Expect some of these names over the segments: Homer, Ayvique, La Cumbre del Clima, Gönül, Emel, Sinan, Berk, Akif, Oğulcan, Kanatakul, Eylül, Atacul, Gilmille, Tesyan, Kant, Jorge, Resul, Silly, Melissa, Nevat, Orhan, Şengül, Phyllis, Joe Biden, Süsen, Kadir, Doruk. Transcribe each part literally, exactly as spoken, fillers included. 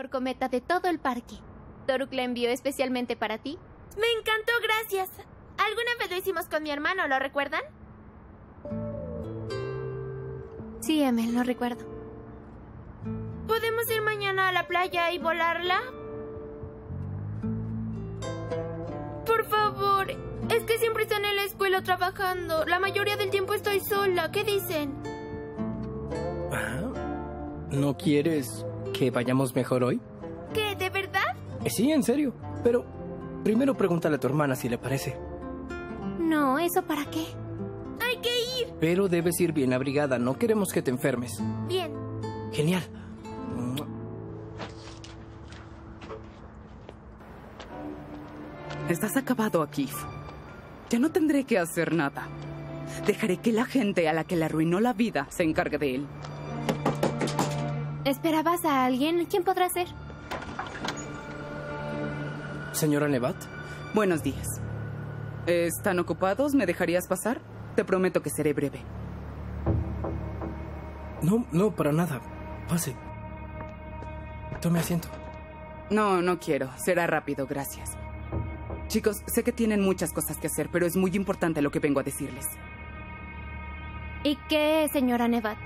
mejor cometa de todo el parque. Doruk la envió especialmente para ti. Me encantó, gracias. Alguna vez lo hicimos con mi hermano, ¿lo recuerdan? Sí, Emel, lo recuerdo. ¿Podemos ir mañana a la playa y volarla? Por favor, es que siempre están en la escuela trabajando. La mayoría del tiempo estoy sola. ¿Qué dicen? ¿No quieres que vayamos mejor hoy? ¿Qué, de verdad? Sí, en serio. Pero primero pregúntale a tu hermana si le parece. No, ¿eso para qué? ¡Hay que ir! Pero debes ir bien abrigada. No queremos que te enfermes. Bien. Genial. Estás acabado, Akif. Ya no tendré que hacer nada. Dejaré que la gente a la que le arruinó la vida se encargue de él. ¿Esperabas a alguien? ¿Quién podrá ser? Señora Nevat. Buenos días. ¿Están ocupados? ¿Me dejarías pasar? Te prometo que seré breve. No, no, para nada. Pase. Tome asiento. No, no quiero. Será rápido, gracias. Chicos, sé que tienen muchas cosas que hacer, pero es muy importante lo que vengo a decirles. ¿Y qué, señora Nevat?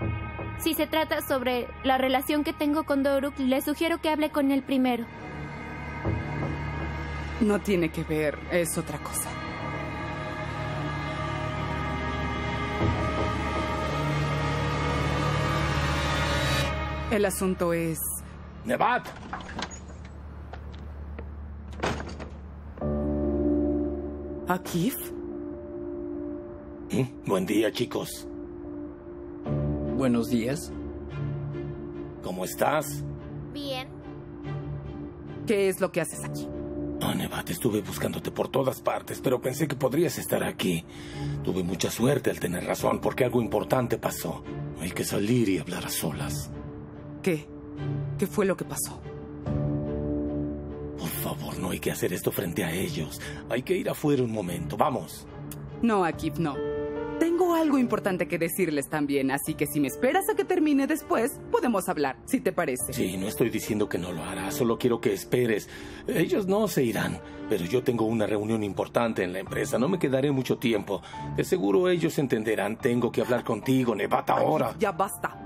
Si se trata sobre la relación que tengo con Doruk, le sugiero que hable con él primero. No tiene que ver, es otra cosa. El asunto es... ¡Nevat! ¿Akif? ¿Eh? Buen día, chicos. Buenos días. ¿Cómo estás? Bien. ¿Qué es lo que haces aquí? Oh, Nevat, estuve buscándote por todas partes, pero pensé que podrías estar aquí. Tuve mucha suerte al tener razón, porque algo importante pasó. Hay que salir y hablar a solas. ¿Qué? ¿Qué fue lo que pasó? Por favor, no hay que hacer esto frente a ellos. Hay que ir afuera un momento. Vamos. No, Akif, no. Tengo algo importante que decirles también, así que si me esperas a que termine después, podemos hablar, si te parece. Sí, no estoy diciendo que no lo harás, solo quiero que esperes. Ellos no se irán, pero yo tengo una reunión importante en la empresa, no me quedaré mucho tiempo. De seguro ellos entenderán, tengo que hablar contigo, Nevat, ahora. Ay, ya basta.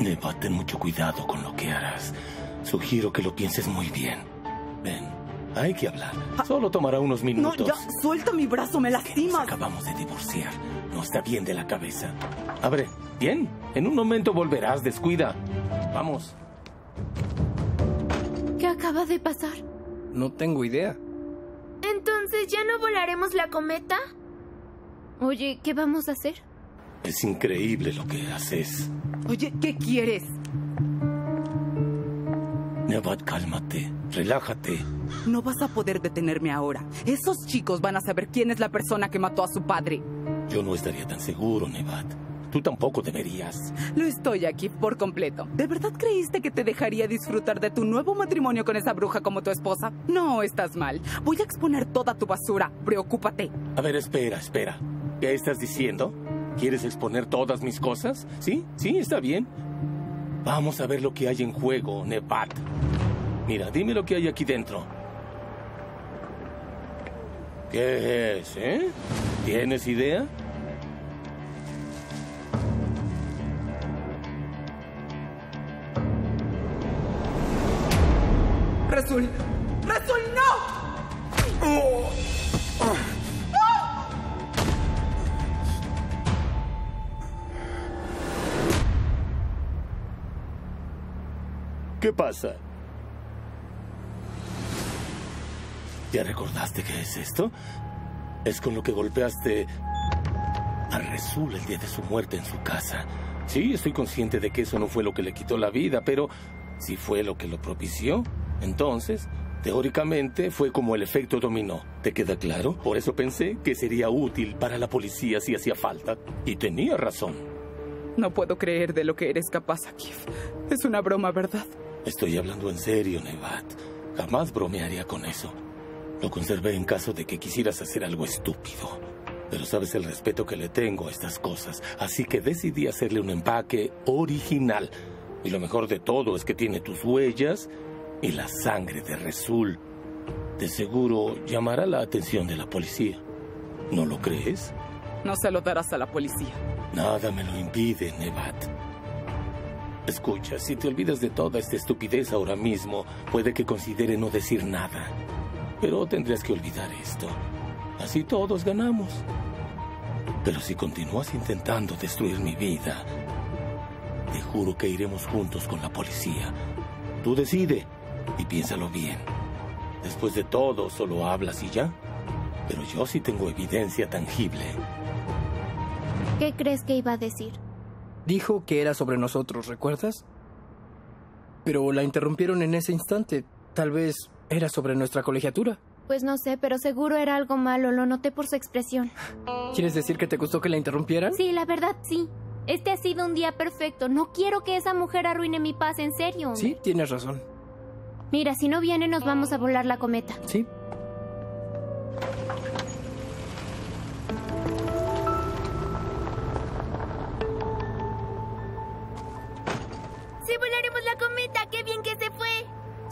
Nevat, ten mucho cuidado con lo que harás. Sugiero que lo pienses muy bien. Ven, hay que hablar. Solo tomará unos minutos. No, ya, suelta mi brazo, me lastimas. Nos acabamos de divorciar. No está bien de la cabeza. Abre, bien. En un momento volverás, descuida. Vamos. ¿Qué acaba de pasar? No tengo idea. ¿Entonces ya no volaremos la cometa? Oye, ¿qué vamos a hacer? Es increíble lo que haces. Oye, ¿qué quieres? Nevat, cálmate, relájate. No vas a poder detenerme ahora. Esos chicos van a saber quién es la persona que mató a su padre. Yo no estaría tan seguro, Nevat. Tú tampoco deberías. Lo estoy aquí por completo. ¿De verdad creíste que te dejaría disfrutar de tu nuevo matrimonio con esa bruja como tu esposa? No, estás mal. Voy a exponer toda tu basura. Preocúpate. A ver, espera, espera. ¿Qué estás diciendo? ¿Quieres exponer todas mis cosas? Sí, sí, está bien. Vamos a ver lo que hay en juego, Nevat. Mira, dime lo que hay aquí dentro. ¿Qué es, eh? ¿Tienes idea? ¡Resul! ¡Resul, no! Oh. Oh. ¿Qué pasa? ¿Ya recordaste qué es esto? Es con lo que golpeaste a Resul el día de su muerte en su casa. Sí, estoy consciente de que eso no fue lo que le quitó la vida, pero si fue lo que lo propició, entonces, teóricamente, fue como el efecto dominó. ¿Te queda claro? Por eso pensé que sería útil para la policía si hacía falta. Y tenía razón. No puedo creer de lo que eres capaz, Akif. Es una broma, ¿verdad? Estoy hablando en serio, Nevat. Jamás bromearía con eso. Lo conservé en caso de que quisieras hacer algo estúpido. Pero sabes el respeto que le tengo a estas cosas, así que decidí hacerle un empaque original. Y lo mejor de todo es que tiene tus huellas y la sangre de Resul. De seguro llamará la atención de la policía. ¿No lo crees? No se lo darás a la policía. Nada me lo impide, Nevat. Escucha, si te olvidas de toda esta estupidez ahora mismo, puede que considere no decir nada. Pero tendrás que olvidar esto. Así todos ganamos. Pero si continúas intentando destruir mi vida, te juro que iremos juntos con la policía. Tú decide y piénsalo bien. Después de todo, solo hablas y ya. Pero yo sí tengo evidencia tangible. ¿Qué crees que iba a decir? Dijo que era sobre nosotros, ¿recuerdas? Pero la interrumpieron en ese instante. Tal vez era sobre nuestra colegiatura. Pues no sé, pero seguro era algo malo. Lo noté por su expresión. ¿Quieres decir que te gustó que la interrumpieran? Sí, la verdad, sí. Este ha sido un día perfecto. No quiero que esa mujer arruine mi paz, en serio. Sí, tienes razón. Mira, si no viene, nos vamos a volar la cometa. Sí.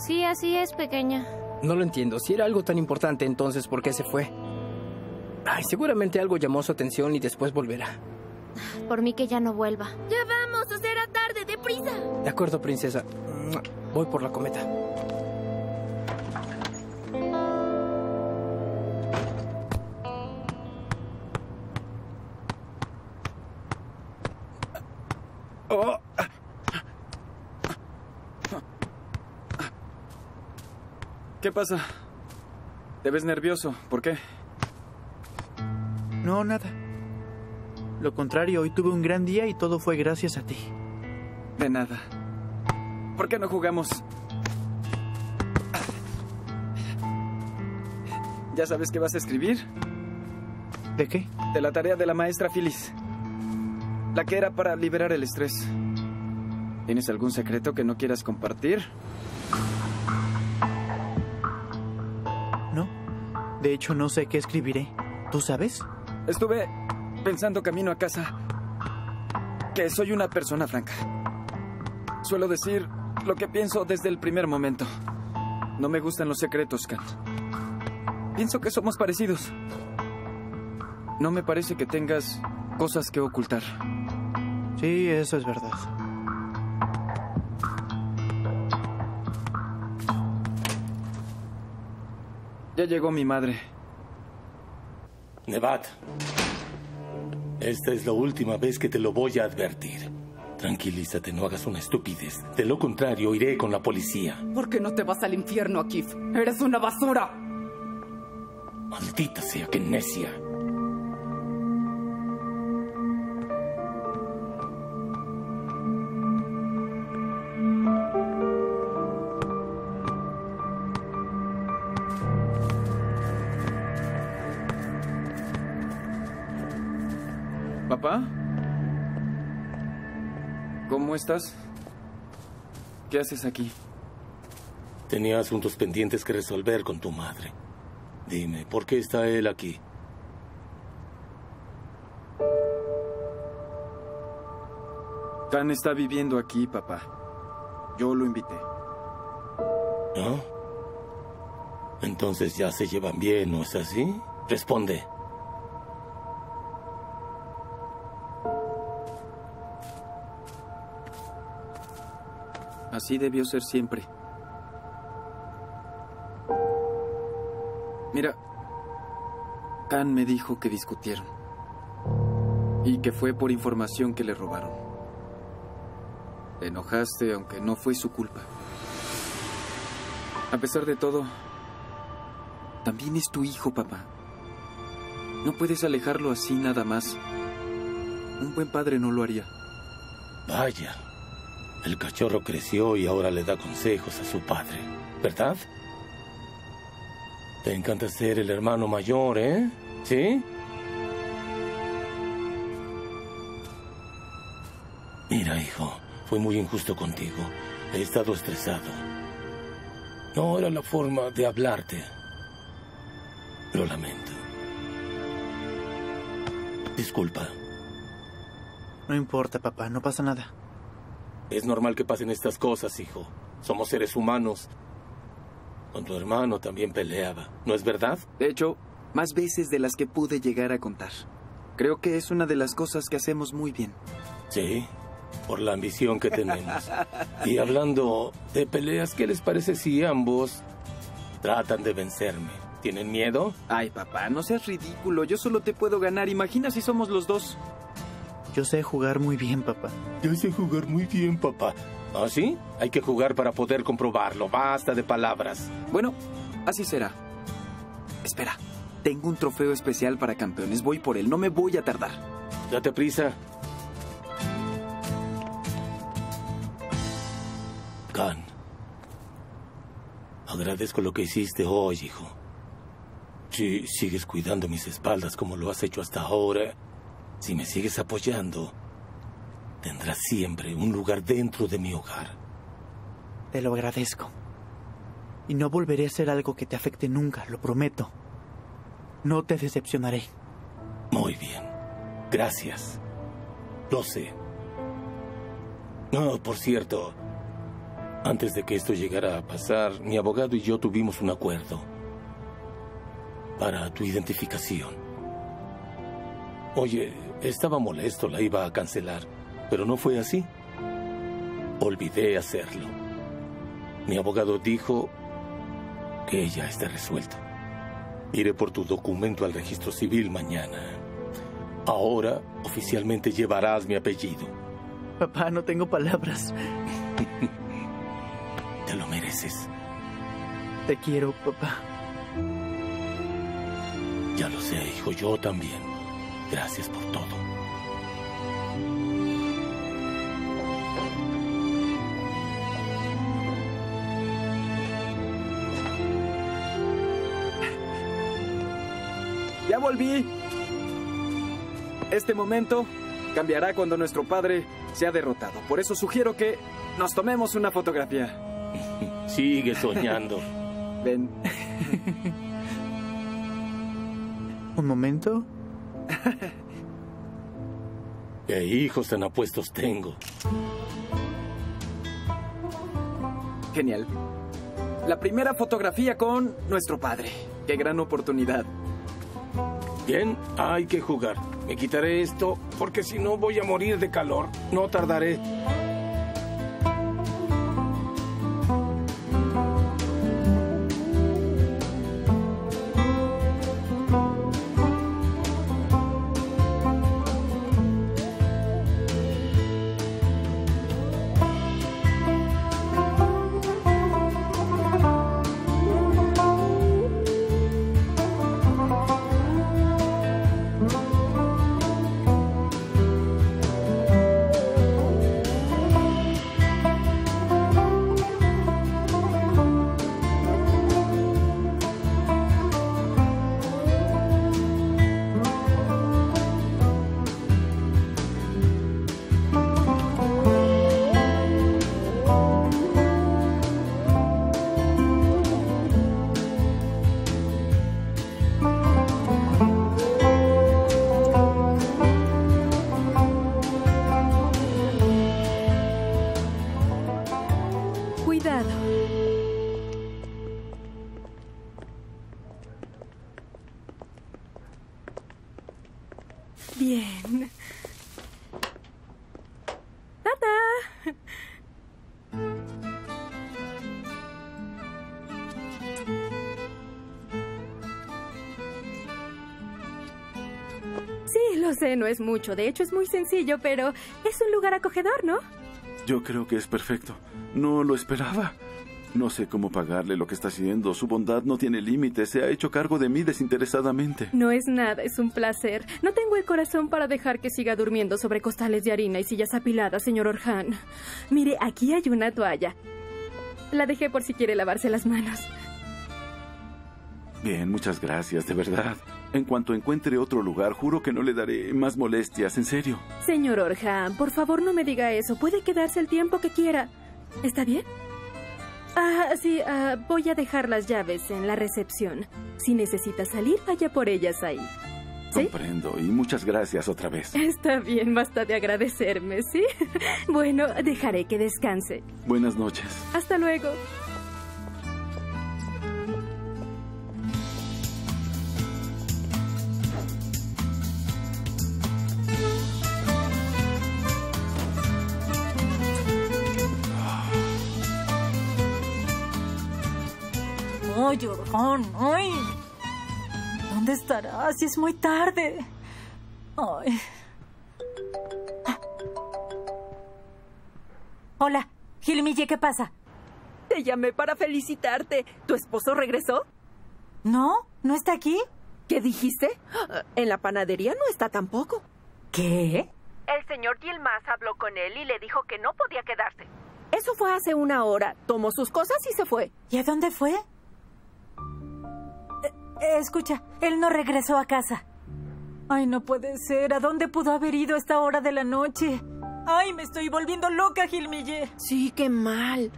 Sí, así es, pequeña. No lo entiendo. Si era algo tan importante, entonces, ¿por qué se fue? Ay, seguramente algo llamó su atención y después volverá. Por mí que ya no vuelva. ¡Ya vamos! ¡O será tarde! ¡Deprisa! De acuerdo, princesa. Voy por la cometa. ¡Oh! ¿Qué pasa? Te ves nervioso. ¿Por qué? No, nada. Lo contrario, hoy tuve un gran día y todo fue gracias a ti. De nada. ¿Por qué no jugamos? ¿Ya sabes qué vas a escribir? ¿De qué? De la tarea de la maestra Phyllis. La que era para liberar el estrés. ¿Tienes algún secreto que no quieras compartir? De hecho, no sé qué escribiré. ¿Tú sabes? Estuve pensando camino a casa que soy una persona franca. Suelo decir lo que pienso desde el primer momento. No me gustan los secretos, Kant. Pienso que somos parecidos. No me parece que tengas cosas que ocultar. Sí, eso es verdad. Ya llegó mi madre. Nevat, esta es la última vez que te lo voy a advertir. Tranquilízate, no hagas una estupidez. De lo contrario, iré con la policía. ¿Por qué no te vas al infierno, Akif? ¡Eres una basura! Maldita sea, qué necia. ¿Cómo estás? ¿Qué haces aquí? Tenía asuntos pendientes que resolver con tu madre. Dime, ¿por qué está él aquí? Tan está viviendo aquí, papá. Yo lo invité. ¿No? Entonces ya se llevan bien, ¿no es así? Responde. Así debió ser siempre. Mira, Khan me dijo que discutieron. Y que fue por información que le robaron. Te enojaste, aunque no fue su culpa. A pesar de todo, también es tu hijo, papá. No puedes alejarlo así nada más. Un buen padre no lo haría. Vaya. El cachorro creció y ahora le da consejos a su padre, ¿verdad? Te encanta ser el hermano mayor, ¿eh? ¿Sí? Mira, hijo, fui muy injusto contigo. He estado estresado. No era la forma de hablarte. Lo lamento. Disculpa. No importa, papá, no pasa nada. Es normal que pasen estas cosas, hijo. Somos seres humanos. Con tu hermano también peleaba, ¿no es verdad? De hecho, más veces de las que pude llegar a contar. Creo que es una de las cosas que hacemos muy bien. Sí, por la ambición que tenemos. Y hablando de peleas, ¿qué les parece si ambos tratan de vencerme? ¿Tienen miedo? Ay, papá, no seas ridículo. Yo solo te puedo ganar. Imagina si somos los dos. Yo sé jugar muy bien, papá. Yo sé jugar muy bien, papá. ¿Ah, sí? Hay que jugar para poder comprobarlo. Basta de palabras. Bueno, así será. Espera. Tengo un trofeo especial para campeones. Voy por él. No me voy a tardar. Date prisa. Kan, agradezco lo que hiciste hoy, hijo. Si sigues cuidando mis espaldas como lo has hecho hasta ahora, si me sigues apoyando, tendrás siempre un lugar dentro de mi hogar. Te lo agradezco. Y no volveré a hacer algo que te afecte nunca, lo prometo. No te decepcionaré. Muy bien. Gracias. Lo sé. No, por cierto, antes de que esto llegara a pasar, mi abogado y yo tuvimos un acuerdo para tu identificación. Oye, estaba molesto, la iba a cancelar, pero no fue así. Olvidé hacerlo. Mi abogado dijo que ya está resuelto. Iré por tu documento al registro civil mañana. Ahora, oficialmente llevarás mi apellido. Papá, no tengo palabras. Te lo mereces. Te quiero, papá. Ya lo sé, hijo, yo también. Gracias por todo. ¡Ya volví! Este momento cambiará cuando nuestro padre sea derrotado. Por eso sugiero que nos tomemos una fotografía. Sigue soñando. Ven. ¿Un momento? ¡Qué hijos tan apuestos tengo! Genial. La primera fotografía con nuestro padre. ¡Qué gran oportunidad! Bien, hay que jugar. Me quitaré esto porque si no voy a morir de calor. No tardaré. Bien. ¡Tata! Sí, lo sé, no es mucho. De hecho, es muy sencillo, pero es un lugar acogedor, ¿no? Yo creo que es perfecto. No lo esperaba. No sé cómo pagarle lo que está haciendo. Su bondad no tiene límites. Se ha hecho cargo de mí desinteresadamente. No es nada, es un placer. No tengo el corazón para dejar que siga durmiendo sobre costales de harina y sillas apiladas, señor Orhan. Mire, aquí hay una toalla. La dejé por si quiere lavarse las manos. Bien, muchas gracias, de verdad. En cuanto encuentre otro lugar, juro que no le daré más molestias, en serio. Señor Orhan, por favor no me diga eso. Puede quedarse el tiempo que quiera. ¿Está bien? Ah, sí, ah, voy a dejar las llaves en la recepción. Si necesita salir, vaya por ellas ahí. Comprendo, y muchas gracias otra vez. Está bien, basta de agradecerme, ¿sí? Bueno, dejaré que descanse. Buenas noches. Hasta luego. Oye, Orhan, ay, ¿dónde estarás? Es muy tarde. Ay. Ah. Hola, Gilmille, ¿qué pasa? Te llamé para felicitarte. ¿Tu esposo regresó? No, no está aquí. ¿Qué dijiste? En la panadería no está tampoco. ¿Qué? El señor Gilmas habló con él y le dijo que no podía quedarse. Eso fue hace una hora. Tomó sus cosas y se fue. ¿Y a dónde fue? Escucha, él no regresó a casa. Ay, no puede ser. ¿A dónde pudo haber ido a esta hora de la noche? Ay, me estoy volviendo loca, Gilmille. Sí, qué mal.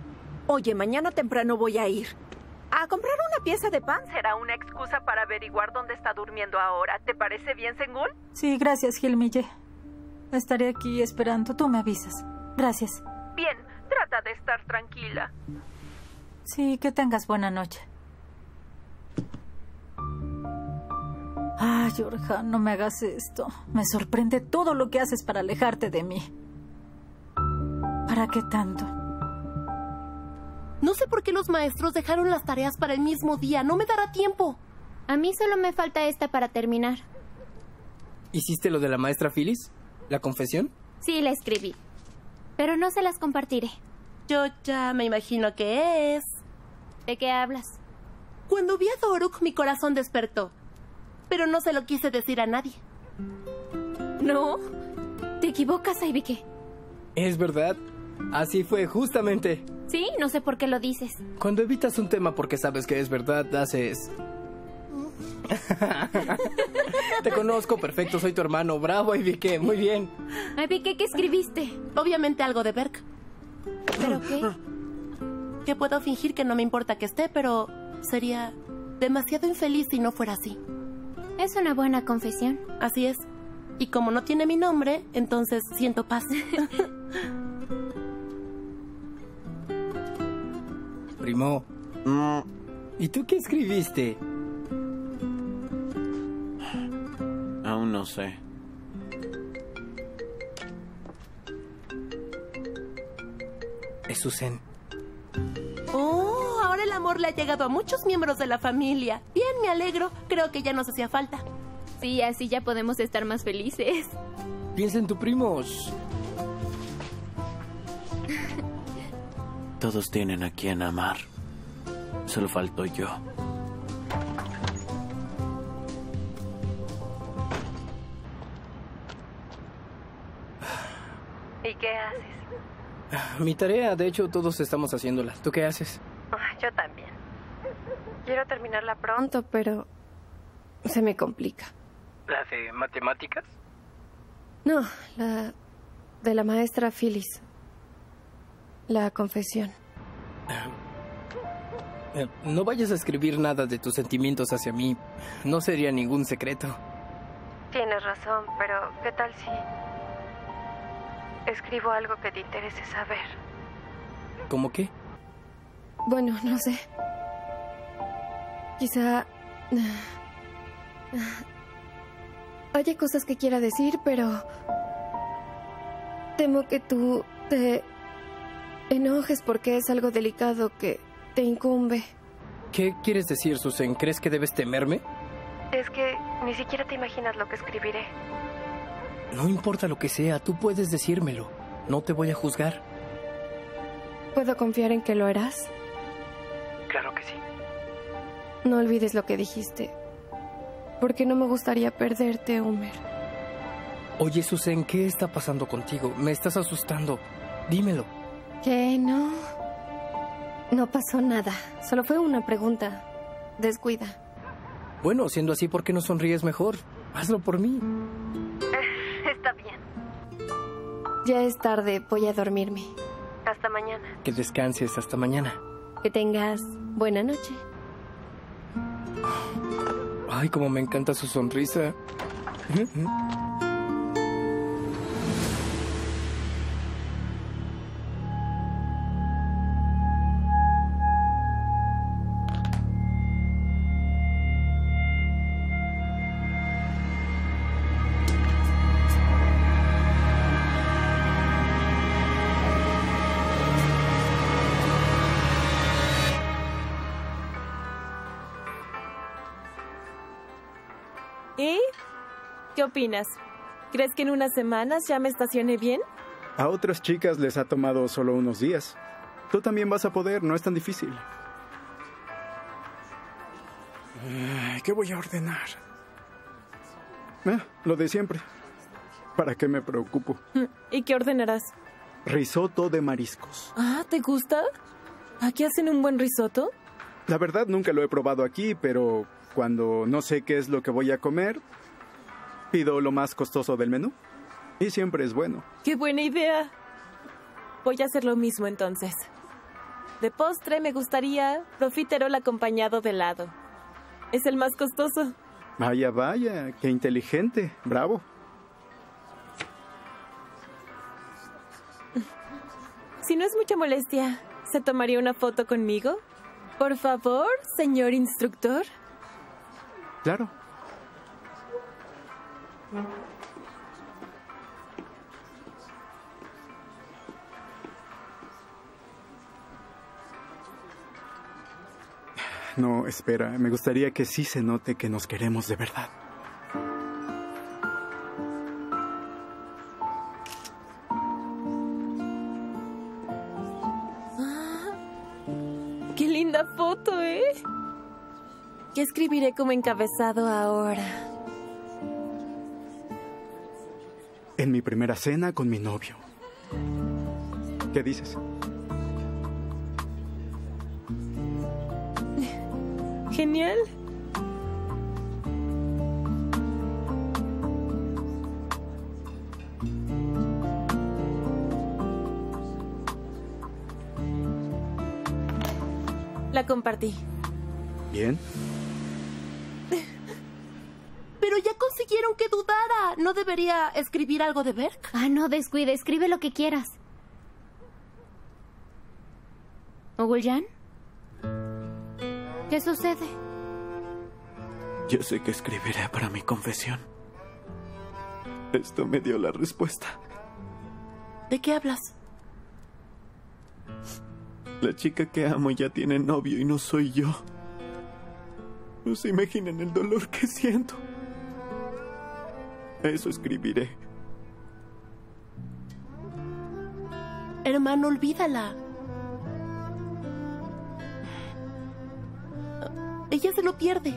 Oye, mañana temprano voy a ir. A comprar una pieza de pan. Será una excusa para averiguar dónde está durmiendo ahora. ¿Te parece bien, Şengül? Sí, gracias, Gilmille. Estaré aquí esperando. Tú me avisas. Gracias. Bien, trata de estar tranquila. Sí, que tengas buena noche. Ay, Orhan, no me hagas esto. Me sorprende todo lo que haces para alejarte de mí. ¿Para qué tanto? No sé por qué los maestros dejaron las tareas para el mismo día. No me dará tiempo. A mí solo me falta esta para terminar. ¿Hiciste lo de la maestra Phyllis? ¿La confesión? Sí, la escribí. Pero no se las compartiré. Yo ya me imagino que es. ¿De qué hablas? Cuando vi a Doruk, mi corazón despertó. Pero no se lo quise decir a nadie. No, te equivocas, Ayvique. Es verdad, así fue justamente. Sí, no sé por qué lo dices. Cuando evitas un tema porque sabes que es verdad, haces... Te conozco perfecto, soy tu hermano. Bravo, Ayvique, muy bien. Ayvique, ¿qué escribiste? Obviamente algo de Berk. ¿Pero qué? Que puedo fingir que no me importa que esté, pero sería demasiado infeliz si no fuera así. Es una buena confesión. Así es. Y como no tiene mi nombre, entonces siento paz. Primo, ¿y tú qué escribiste? Aún no sé. Es Süsen. ¡Oh! Ahora el amor le ha llegado a muchos miembros de la familia. Bien, me alegro. Creo que ya nos hacía falta. Sí, así ya podemos estar más felices. Piensa en tus primos. Todos tienen a quien amar. Solo falto yo. ¿Y qué haces? Mi tarea, de hecho, todos estamos haciéndola. ¿Tú qué haces? Yo también. Quiero terminarla pronto, pero se me complica. ¿La de matemáticas? No, la de la maestra Phyllis. La confesión. No vayas a escribir nada de tus sentimientos hacia mí. No sería ningún secreto. Tienes razón, pero ¿qué tal si escribo algo que te interese saber? ¿Cómo qué? Bueno, no sé. Quizá... haya cosas que quiera decir, pero... temo que tú te enojes porque es algo delicado que te incumbe. ¿Qué quieres decir, Süsen? ¿Crees que debes temerme? Es que ni siquiera te imaginas lo que escribiré. No importa lo que sea, tú puedes decírmelo. No te voy a juzgar. ¿Puedo confiar en que lo harás? Claro que sí. No olvides lo que dijiste, porque no me gustaría perderte, Homer. Oye, Süsen, ¿qué está pasando contigo? Me estás asustando. Dímelo. Que no. No pasó nada. Solo fue una pregunta. Descuida. Bueno, siendo así, ¿por qué no sonríes mejor? Hazlo por mí. Está bien. Ya es tarde. Voy a dormirme. Hasta mañana. Que descanses. Hasta mañana. Que tengas buena noche. Ay, como me encanta su sonrisa. ¿Y qué opinas? ¿Crees que en unas semanas ya me estacioné bien? A otras chicas les ha tomado solo unos días. Tú también vas a poder, no es tan difícil. ¿Qué voy a ordenar? Eh, lo de siempre. ¿Para qué me preocupo? ¿Y qué ordenarás? Risotto de mariscos. Ah, ¿te gusta? ¿Aquí hacen un buen risotto? La verdad nunca lo he probado aquí, pero... cuando no sé qué es lo que voy a comer, pido lo más costoso del menú. Y siempre es bueno. ¡Qué buena idea! Voy a hacer lo mismo entonces. De postre me gustaría profiterol acompañado de helado. Es el más costoso. Vaya, vaya, qué inteligente. Bravo. Si no es mucha molestia, ¿se tomaría una foto conmigo? Por favor, señor instructor. Claro. No, espera. Me gustaría que sí se note que nos queremos de verdad. ¡Qué linda foto, eh! ¿Qué escribiré como encabezado ahora? En mi primera cena con mi novio. ¿Qué dices? Genial. La compartí. Bien. Pero ya consiguieron que dudara. ¿No debería escribir algo de Berk? Ah, no, descuide. Escribe lo que quieras. ¿Oğulcan? ¿Qué sucede? Yo sé que escribiré para mi confesión. Esto me dio la respuesta. ¿De qué hablas? La chica que amo ya tiene novio y no soy yo. No se imaginen el dolor que siento. Eso escribiré. Hermano, olvídala. Ella se lo pierde.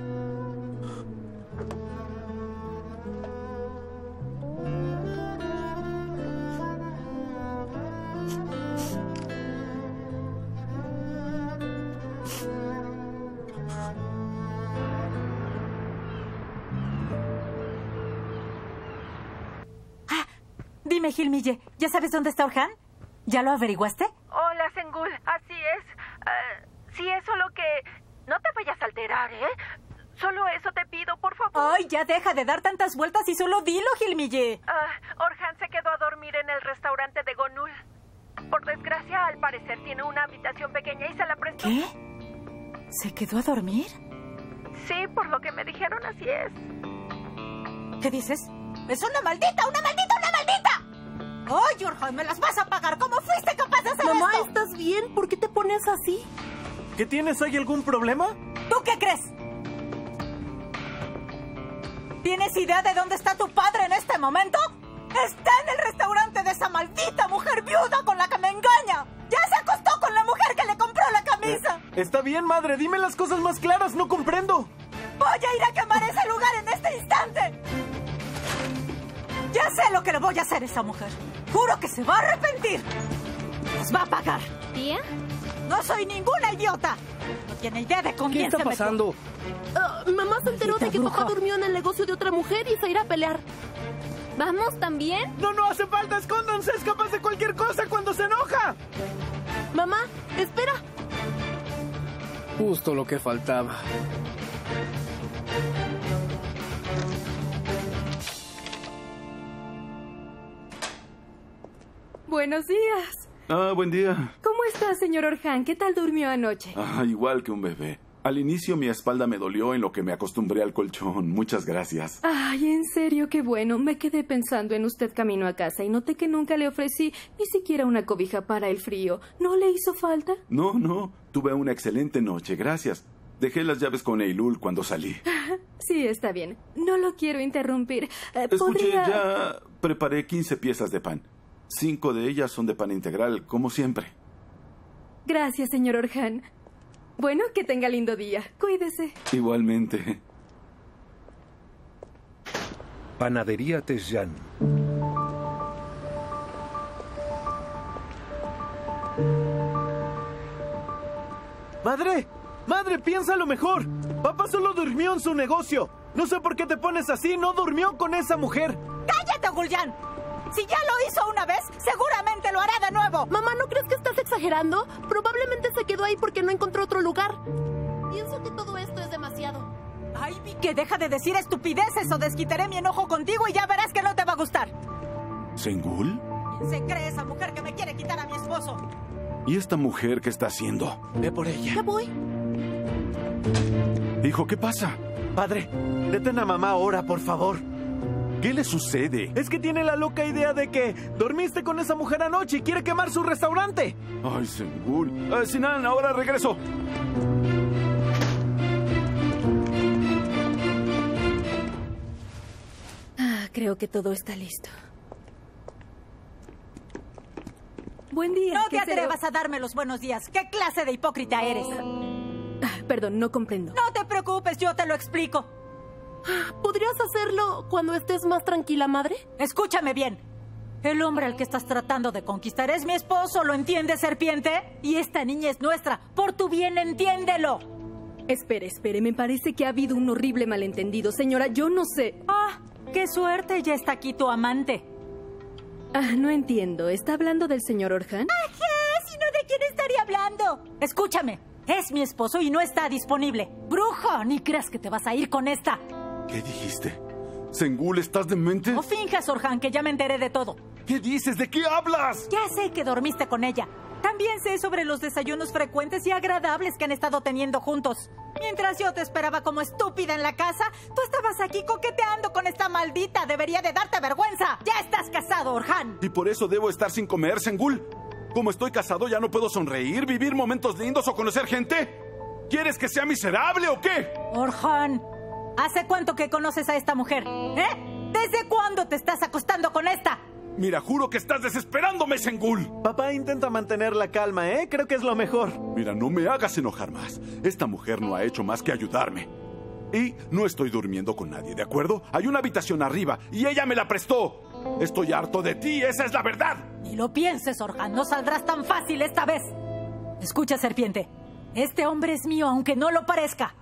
Dime, Gilmille, ¿ya sabes dónde está Orhan? ¿Ya lo averiguaste? Hola, Şengül, así es. Uh, sí, es solo que... no te vayas a alterar, ¿eh? Solo eso te pido, por favor. Ay, ya deja de dar tantas vueltas y solo dilo, Gilmille. Uh, Orhan se quedó a dormir en el restaurante de Gönül. Por desgracia, al parecer tiene una habitación pequeña y se la prestó. ¿Qué? ¿Se quedó a dormir? Sí, por lo que me dijeron, así es. ¿Qué dices? ¡Es una maldita, una maldita, una maldita! ¡Oye, Jorge, me las vas a pagar! ¿Cómo fuiste capaz de hacer esto? Mamá, ¿estás bien? ¿Por qué te pones así? ¿Qué tienes? ¿Hay algún problema? ¿Tú qué crees? ¿Tienes idea de dónde está tu padre en este momento? ¡Está en el restaurante de esa maldita mujer viuda con la que me engaña! ¡Ya se acostó con la mujer que le compró la camisa! Eh, está bien, madre. Dime las cosas más claras. No comprendo. Voy a ir a quemar ese lugar en este instante. Ya sé lo que le voy a hacer a esa mujer. Juro que se va a arrepentir. Nos va a pagar. ¿Tía? No soy ninguna idiota. No tiene idea de con quién se metió. ¿Qué está pasando? Uh, mamá se enteró de que papá durmió en el negocio de otra mujer y se irá a pelear. ¿Vamos también? No, no hace falta. Escóndanse. Es capaz de cualquier cosa cuando se enoja. Mamá, espera. Justo lo que faltaba. Buenos días. Ah, buen día. ¿Cómo está, señor Orhan? ¿Qué tal durmió anoche? Ah, igual que un bebé. Al inicio mi espalda me dolió, en lo que me acostumbré al colchón. Muchas gracias. Ay, en serio, qué bueno. Me quedé pensando en usted camino a casa y noté que nunca le ofrecí ni siquiera una cobija para el frío. ¿No le hizo falta? No, no. Tuve una excelente noche, gracias. Dejé las llaves con Eylül cuando salí. Sí, está bien. No lo quiero interrumpir. Eh, Escuché, ¿podría...? Ya preparé quince piezas de pan. Cinco de ellas son de pan integral, como siempre. Gracias, señor Orhan. Bueno, que tenga lindo día. Cuídese. Igualmente. Panadería Tesyan. ¡Madre! ¡Madre, piénsalo mejor! Papá solo durmió en su negocio. No sé por qué te pones así. No durmió con esa mujer. ¡Cállate, Oğulcan! Si ya lo hizo una vez, seguramente lo hará de nuevo. Mamá, ¿no crees que estás exagerando? Probablemente se quedó ahí porque no encontró otro lugar. Pienso que todo esto es demasiado. Ayvique, deja de decir estupideces o desquitaré mi enojo contigo y ya verás que no te va a gustar. ¿Şengül? ¿Quién se cree esa mujer que me quiere quitar a mi esposo? ¿Y esta mujer qué está haciendo? Ve por ella. Ya voy. Hijo, ¿qué pasa? Padre, detén a mamá ahora, por favor. ¿Qué le sucede? Es que tiene la loca idea de que dormiste con esa mujer anoche y quiere quemar su restaurante. Ay, Şengül. Eh, Sinan, ahora regreso. Ah, creo que todo está listo. Buen día. No te atrevas a darme los buenos días. ¿Qué clase de hipócrita eres? Ah, perdón, no comprendo. No te preocupes, yo te lo explico. ¿Podrías hacerlo cuando estés más tranquila, madre? Escúchame bien. El hombre al que estás tratando de conquistar es mi esposo, ¿lo entiendes, serpiente? Y esta niña es nuestra. Por tu bien, entiéndelo. Espere, espere. Me parece que ha habido un horrible malentendido, señora. Yo no sé. ¡Ah! ¡Qué suerte! Ya está aquí tu amante. Ah, no entiendo. ¿Está hablando del señor Orhan? ¡Ajá! ¿Sino de quién estaría hablando? Escúchame. Es mi esposo y no está disponible. ¡Brujo! Ni creas que te vas a ir con esta. ¿Qué dijiste? ¿Şengül, estás demente? No finjas, Orhan, que ya me enteré de todo. ¿Qué dices? ¿De qué hablas? Ya sé que dormiste con ella. También sé sobre los desayunos frecuentes y agradables que han estado teniendo juntos. Mientras yo te esperaba como estúpida en la casa, tú estabas aquí coqueteando con esta maldita. Debería de darte vergüenza. ¡Ya estás casado, Orhan! ¿Y por eso debo estar sin comer, Şengül? ¿Como estoy casado ya no puedo sonreír, vivir momentos lindos o conocer gente? ¿Quieres que sea miserable o qué? Orhan... ¿Hace cuánto que conoces a esta mujer? ¿Eh? ¿Desde cuándo te estás acostando con esta? Mira, juro que estás desesperándome, Şengül. Papá, intenta mantener la calma, ¿eh? Creo que es lo mejor. Mira, no me hagas enojar más. Esta mujer no ha hecho más que ayudarme. Y no estoy durmiendo con nadie, ¿de acuerdo? Hay una habitación arriba y ella me la prestó. Estoy harto de ti, esa es la verdad. Ni lo pienses, Orhan. No saldrás tan fácil esta vez. Escucha, serpiente. Este hombre es mío, aunque no lo parezca.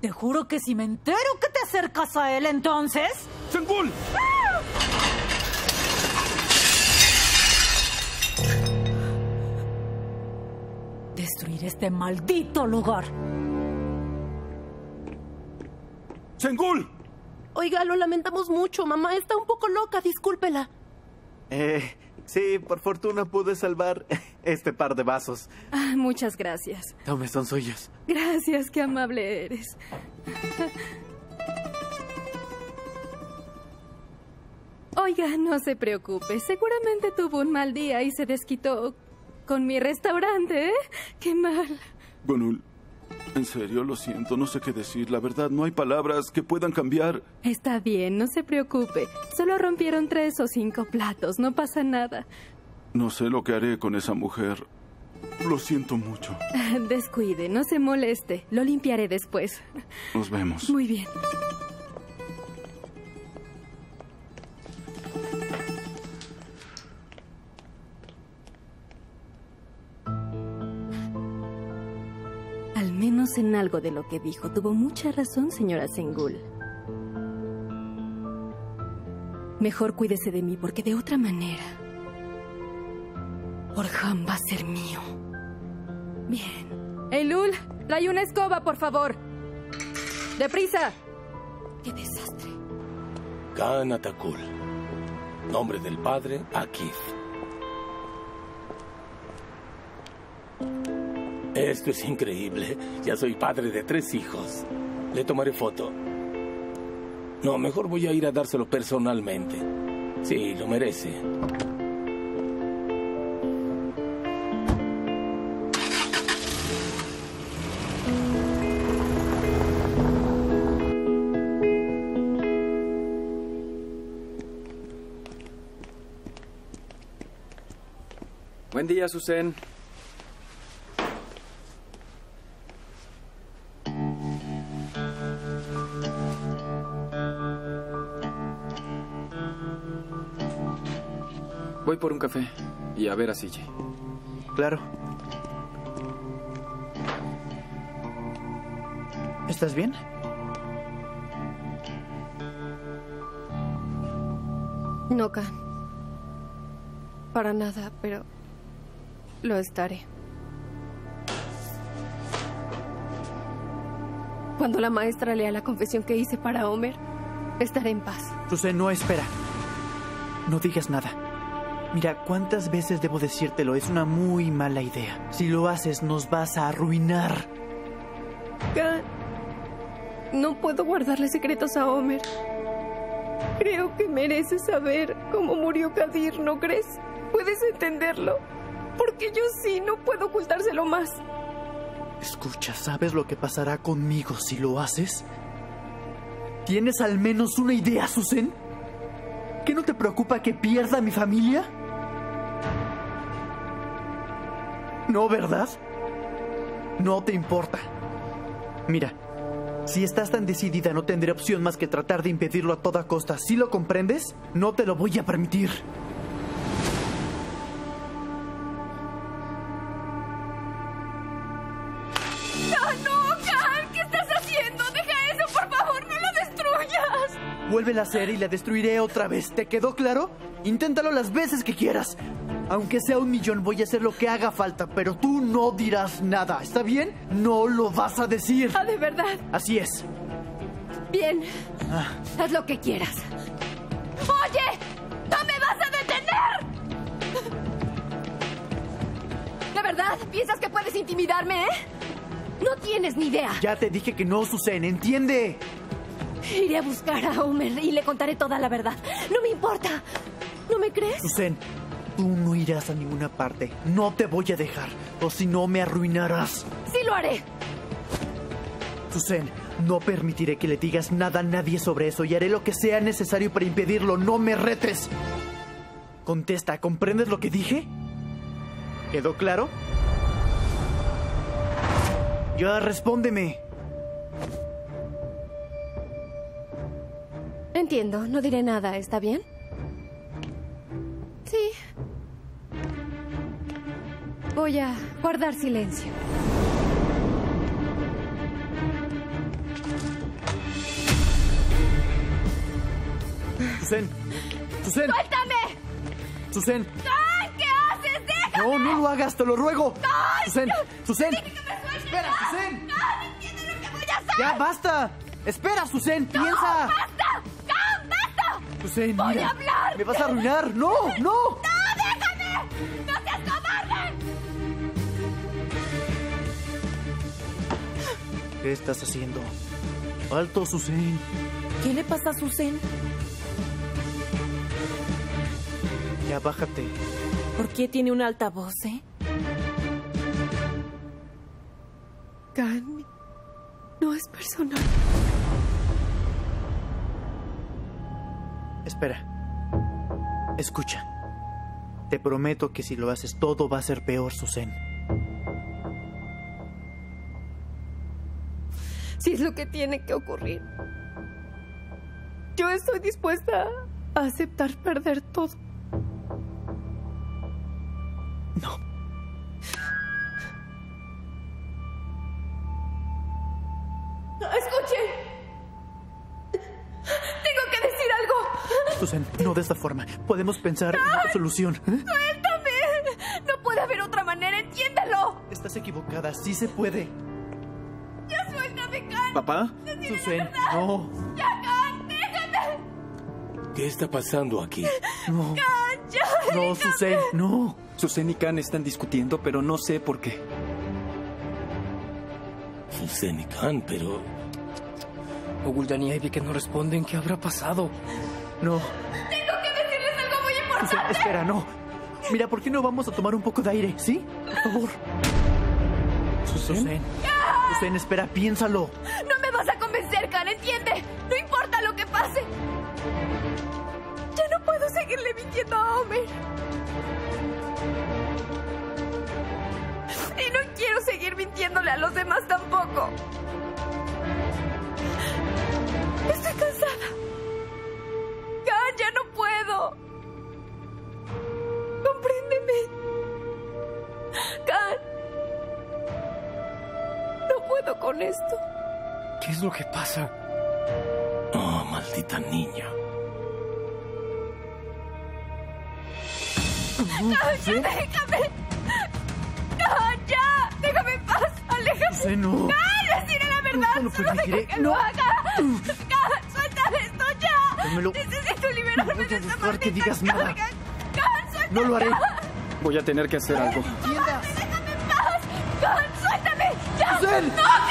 Te juro que si me entero que te acercas a él, entonces... ¡Şengül! ¡Ah! Destruiré este maldito lugar. ¡Şengül! Oiga, lo lamentamos mucho. Mamá está un poco loca, discúlpela. Eh, sí, por fortuna pude salvar este par de vasos. Ah, muchas gracias. Tome, son suyos. Gracias, qué amable eres. Oiga, no se preocupe. Seguramente tuvo un mal día y se desquitó con mi restaurante, ¿eh? Qué mal. Gönül, en serio, lo siento. No sé qué decir. La verdad, no hay palabras que puedan cambiar. Está bien, no se preocupe. Solo rompieron tres o cinco platos. No pasa nada. No sé lo que haré con esa mujer. Lo siento mucho. Descuide, no se moleste. Lo limpiaré después. Nos vemos. Muy bien. Al menos en algo de lo que dijo. Tuvo mucha razón, señora Şengül. Mejor cuídese de mí, porque de otra manera... Orhan va a ser mío. Bien. Eylül, trae una escoba, por favor. ¡Deprisa! ¡Qué desastre! Kanatakul. Nombre del padre, Akif. Esto es increíble. Ya soy padre de tres hijos. Le tomaré foto. No, mejor voy a ir a dárselo personalmente. Sí, lo merece. Buen día, Süsen. Voy por un café y a ver a Silly. Claro. ¿Estás bien? No, Can. Para nada, pero lo estaré. Cuando la maestra lea la confesión que hice para Homer, estaré en paz. Süsen, no, espera. No digas nada. Mira, ¿cuántas veces debo decírtelo? Es una muy mala idea. Si lo haces, nos vas a arruinar. No puedo guardarle secretos a Homer. Creo que mereces saber cómo murió Kadir, ¿no crees? ¿Puedes entenderlo? Porque yo sí, no puedo ocultárselo más. Escucha, ¿sabes lo que pasará conmigo si lo haces? ¿Tienes al menos una idea, Süsen? ¿Qué no te preocupa que pierda a mi familia? ¿No, verdad? No te importa. Mira, si estás tan decidida, no tendré opción más que tratar de impedirlo a toda costa. ¿Sí lo comprendes? No te lo voy a permitir. Vuélvela a hacer y la destruiré otra vez. ¿Te quedó claro? Inténtalo las veces que quieras. Aunque sea un millón, voy a hacer lo que haga falta, pero tú no dirás nada. ¿Está bien? No lo vas a decir. Ah, ¿de verdad? Así es. Bien. Ah. Haz lo que quieras. ¡Oye! ¡No me vas a detener! ¿De verdad? ¿Piensas que puedes intimidarme, eh? No tienes ni idea. Ya te dije que no, Süsen. ¿Entiende? Iré a buscar a Homer y le contaré toda la verdad. No me importa. ¿No me crees? Süsen, tú no irás a ninguna parte. No te voy a dejar. O si no, me arruinarás. Sí lo haré. Süsen, no permitiré que le digas nada a nadie sobre eso y haré lo que sea necesario para impedirlo. ¡No me retes! Contesta, ¿comprendes lo que dije? ¿Quedó claro? Ya, respóndeme. Entiendo, no diré nada, ¿está bien? Sí. Voy a guardar silencio. Süsen, Süsen. ¡Suéltame! Süsen. ¡Can! ¿Qué haces? ¡Déjame! No, no lo hagas, te lo ruego. ¡Can! Süsen, Süsen. ¡Deja que me suelte! Espera, no. Süsen. ¡Can! ¡Entiende lo que voy a hacer! Ya, basta. Espera, Süsen, no, piensa. ¡Basta! Süsen, mira. ¡Voy a hablar! ¡Me vas a arruinar! ¡No! ¡No! ¡No! ¡Déjame! ¡No seas cobarde! ¿Qué estás haciendo? ¡Alto, Süsen! ¿Qué le pasa a Süsen? Ya, bájate. ¿Por qué tiene una alta voz, eh? Can, no es personal. Espera. Escucha. Te prometo que si lo haces, todo va a ser peor, Süsen. Si es lo que tiene que ocurrir, yo estoy dispuesta a aceptar perder todo. No. Escuchen. Süsen, no de esta forma. Podemos pensar en otra solución. ¿Eh? ¡Suéltame! No puede haber otra manera, entiéndelo. Estás equivocada, sí se puede. ¡Ya suéltame, Can! ¿Papá? Süsen, no. ¡Ya, Can! ¡Déjame! ¿Qué está pasando aquí? No. ¡Can, ya! ¡No, Süsen, no! Süsen y Kant están discutiendo, pero no sé por qué. Süsen y Kant, pero... Oğulcan y Ayvique no responden. ¿Qué habrá pasado? No. ¡Tengo que decirles algo muy importante! Süsen, espera, no. Mira, ¿por qué no vamos a tomar un poco de aire? ¿Sí? Por favor. ¿Süsen? Süsen, Süsen, espera, piénsalo. No me vas a convencer, Kant, ¿entiende? No importa lo que pase. Ya no puedo seguirle mintiendo a Homer. Y no quiero seguir mintiéndole a los demás tampoco. Estoy cansada. Kant, ya no puedo. Compréndeme. Kant. No puedo con esto. ¿Qué es lo que pasa? Oh, maldita niña. Kant, ya, déjame. Kant, ya. Déjame en paz. Aléjame. No. Kant, les diré la verdad. No, solo dejo que lo haga. Kant, suelta esto ya. Necesito liberarme de esta maldita carga. Kant, suelta. No lo haré. Voy a tener que hacer algo. Déjame en paz. Kant, suéltame. Ya. ¡No, Kant!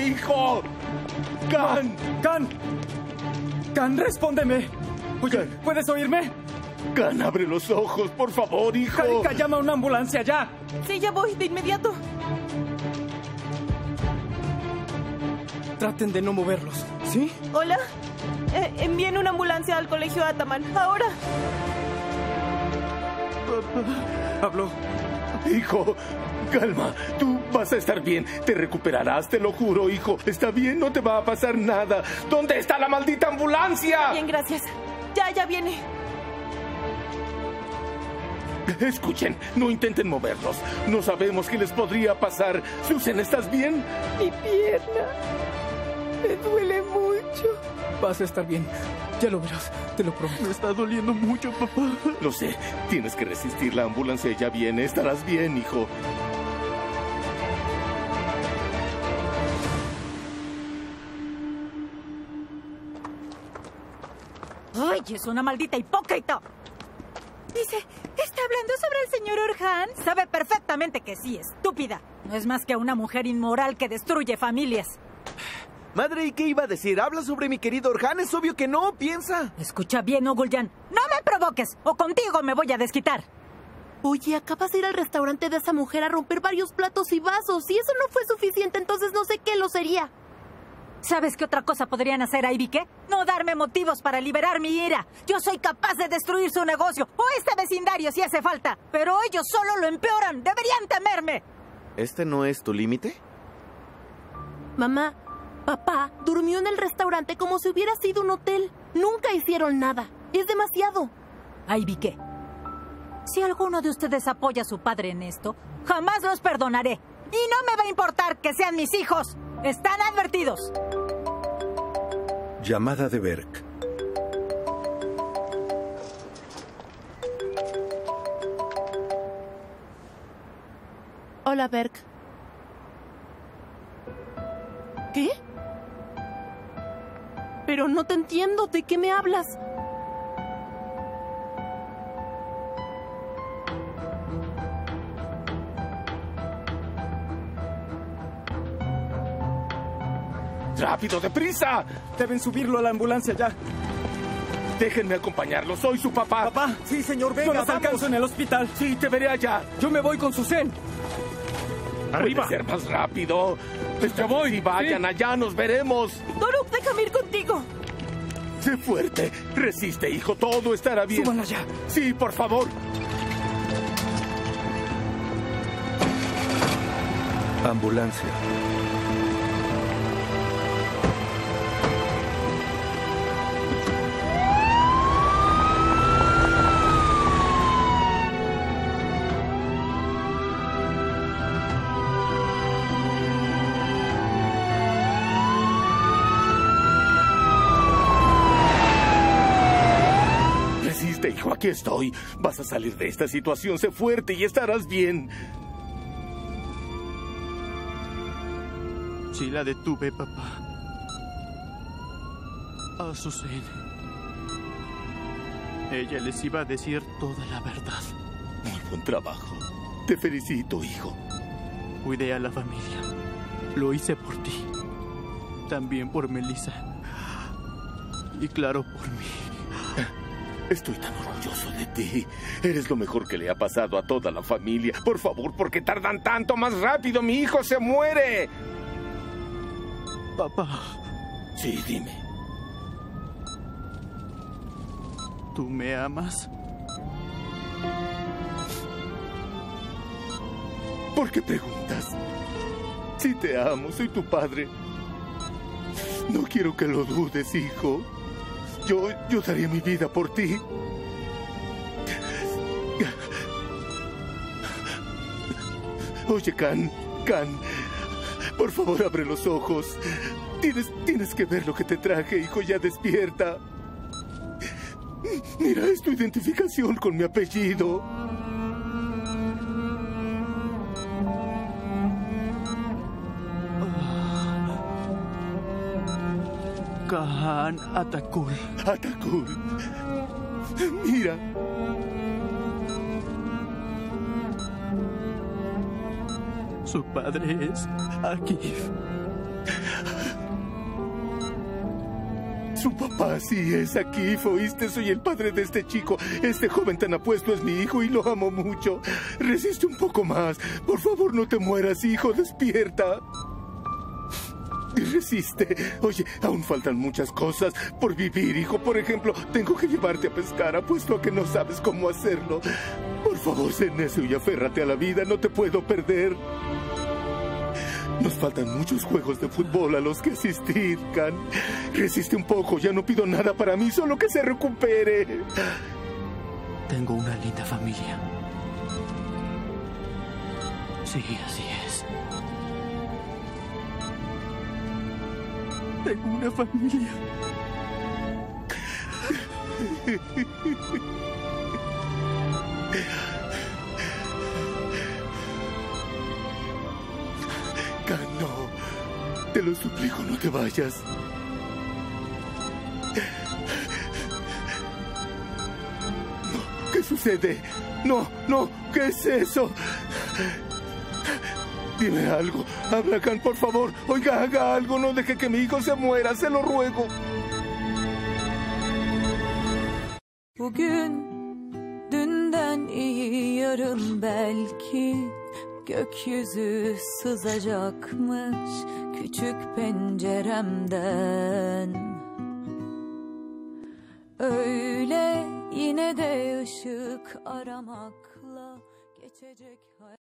¡Hijo! ¡Kant! ¡Kant! ¡Kant, respóndeme! Oye, Kant. ¿Puedes oírme? ¡Kant, abre los ojos, por favor, hijo! ¡Carica, llama a una ambulancia, ya! Sí, ya voy, de inmediato. Traten de no moverlos, ¿sí? Hola. Eh, envíen una ambulancia al colegio Ataman, ahora. Papá. Habló. Hijo, calma, tú vas a estar bien, te recuperarás, te lo juro, hijo. Está bien, no te va a pasar nada. ¿Dónde está la maldita ambulancia? Bien, gracias. Ya, ya viene. Escuchen, no intenten moverlos. No sabemos qué les podría pasar. Süsen, ¿estás bien? Mi pierna me duele mucho. Vas a estar bien. Ya lo verás, te lo prometo. Me está doliendo mucho, papá. Lo sé, tienes que resistir, la ambulancia ya viene. Estarás bien, hijo. ¡Ay, es una maldita hipócrita! Dice, ¿está hablando sobre el señor Orhan? Sabe perfectamente que sí, estúpida. No es más que una mujer inmoral que destruye familias. Madre, ¿y qué iba a decir? ¿Habla sobre mi querido Orhan? Es obvio que no, piensa. Escucha bien, Oğulcan. ¡No me provoques! O contigo me voy a desquitar. Oye, acabas de ir al restaurante de esa mujer a romper varios platos y vasos. Si eso no fue suficiente, entonces no sé qué lo sería. ¿Sabes qué otra cosa podrían hacer, Ayvique? No darme motivos para liberar mi ira. Yo soy capaz de destruir su negocio o este vecindario si hace falta. Pero ellos solo lo empeoran. ¡Deberían temerme! ¿Este no es tu límite? Mamá... Papá durmió en el restaurante como si hubiera sido un hotel. Nunca hicieron nada. Es demasiado. Ayvique, si alguno de ustedes apoya a su padre en esto, jamás los perdonaré. Y no me va a importar que sean mis hijos. Están advertidos. Llamada de Berk. Hola, Berk. ¿Qué? Pero no te entiendo, ¿de qué me hablas? ¡Rápido, deprisa! Deben subirlo a la ambulancia ya. Déjenme acompañarlo, soy su papá. ¿Papá? Sí, señor, venga, yo los alcanzo en el hospital. Sí, te veré allá. Yo me voy con Süsen. ¡Arriba! Puede ser más rápido. ¡Ya voy! ¡Vayan, sí, allá! ¡Nos veremos! Doruk, déjame ir contigo. Sé fuerte. Resiste, hijo. Todo estará bien. ¡Súbanla ya! Sí, por favor. Ambulancia. hijo, aquí estoy. Vas a salir de esta situación, sé fuerte y estarás bien. Si la detuve, papá. A Süsen. Ella les iba a decir toda la verdad. Muy buen trabajo. Te felicito, hijo. Cuidé a la familia. Lo hice por ti. También por Melissa. Y claro, por mí. Estoy tan orgulloso de ti. Eres lo mejor que le ha pasado a toda la familia. Por favor, ¿por qué tardan tanto? ¡Más rápido! ¡Mi hijo se muere! Papá. Sí, dime. ¿Tú me amas? ¿Por qué preguntas? Si te amo, soy tu padre. No quiero que lo dudes, hijo. Yo, yo daría mi vida por ti. Oye, Kan, Kan, por favor, abre los ojos. Tienes, tienes que ver lo que te traje, hijo. Ya despierta. Mira, es tu identificación con mi apellido. Atacul. Atacul. Mira. Su padre es Akif. Su papá sí es Akif, ¿oíste? Soy el padre de este chico. Este joven tan apuesto es mi hijo y lo amo mucho. Resiste un poco más. Por favor, no te mueras, hijo. Despierta. Resiste. Oye, aún faltan muchas cosas por vivir, hijo. Por ejemplo, tengo que llevarte a pescar. Apuesto a que no sabes cómo hacerlo. Por favor, sé necio y aférrate a la vida. No te puedo perder. Nos faltan muchos juegos de fútbol a los que asistir, Kan. Resiste un poco. Ya no pido nada para mí, solo que se recupere. Tengo una linda familia. Sí, así es. Tengo una familia. Cano, te lo suplico, no te vayas. No, ¿qué sucede? No, no, ¿qué es eso? Dime algo. Habla, Kan, por favor. Oiga, haga algo. No deje que mi hijo se muera. Se lo ruego. Bugün dünden iyi, yarın belki gökyüzü sızacakmış küçük penceremden. Öyle yine de ışık aramakla geçecek hayat.